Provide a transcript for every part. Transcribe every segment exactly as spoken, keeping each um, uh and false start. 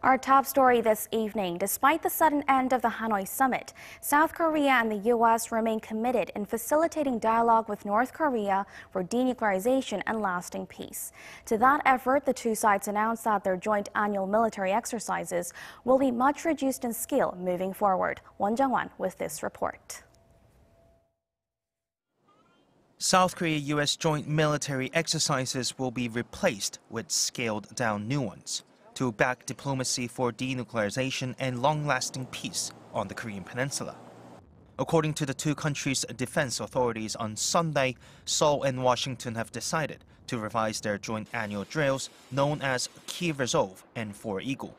Our top story this evening, despite the sudden end of the Hanoi summit, South Korea and the U S remain committed in facilitating dialogue with North Korea for denuclearization and lasting peace. To that effort, the two sides announced that their joint annual military exercises will be much reduced in scale moving forward. Won Jung-hwan with this report. South Korea-U S joint military exercises will be replaced with scaled-down new ones to back diplomacy for denuclearization and long-lasting peace on the Korean Peninsula. According to the two countries' defense authorities on Sunday, Seoul and Washington have decided to revise their joint annual drills known as Key Resolve and Foal Eagle.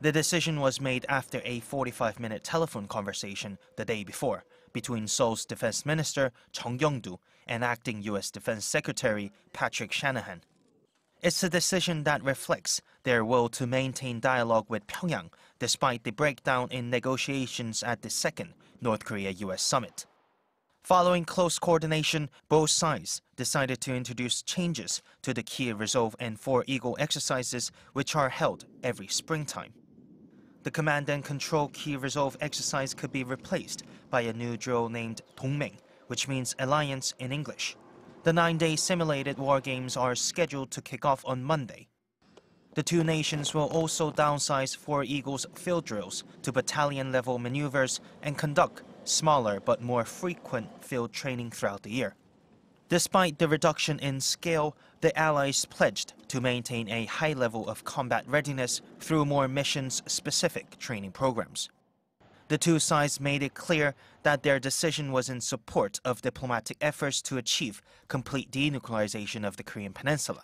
The decision was made after a forty-five minute telephone conversation the day before between Seoul's Defense Minister Jeong Kyeong-doo and acting U S Defense Secretary Patrick Shanahan. It's a decision that reflects their will to maintain dialogue with Pyongyang despite the breakdown in negotiations at the second North Korea-U S summit. Following close coordination, both sides decided to introduce changes to the Key Resolve and Foal Eagle exercises, which are held every springtime. The command and control Key Resolve exercise could be replaced by a new drill named Dong Maeng, which means alliance in English. The nine-day simulated war games are scheduled to kick off on Monday. The two nations will also downsize Foal Eagle's field drills to battalion-level maneuvers and conduct smaller but more frequent field training throughout the year. Despite the reduction in scale, the allies pledged to maintain a high level of combat readiness through more missions-specific training programs. The two sides made it clear that their decision was in support of diplomatic efforts to achieve complete denuclearization of the Korean Peninsula.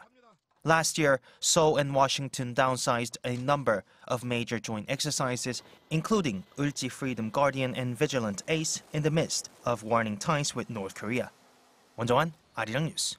Last year, Seoul and Washington downsized a number of major joint exercises, including Ulchi Freedom Guardian and Vigilant Ace, in the midst of warning ties with North Korea. Won Jung-hwan, Arirang News.